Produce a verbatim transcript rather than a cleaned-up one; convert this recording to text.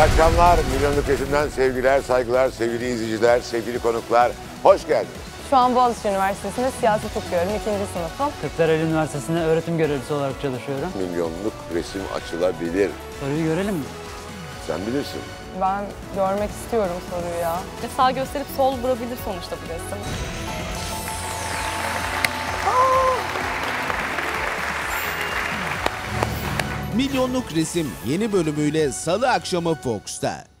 İyi akşamlar, Milyonluk Resim'den sevgiler, saygılar, sevgili izleyiciler, sevgili konuklar. Hoş geldiniz. Şu an Boğaziçi Üniversitesi'nde siyaset okuyorum, ikinci sınıfım. Kırklareli Üniversitesi'nde öğretim görevlisi olarak çalışıyorum. Milyonluk resim açılabilir. Soruyu görelim mi? Sen bilirsin. Ben görmek istiyorum soruyu ya. Sağ gösterip sol vurabilir sonuçta bu resim. Milyonluk Resim yeni bölümüyle Salı akşamı Fox'ta.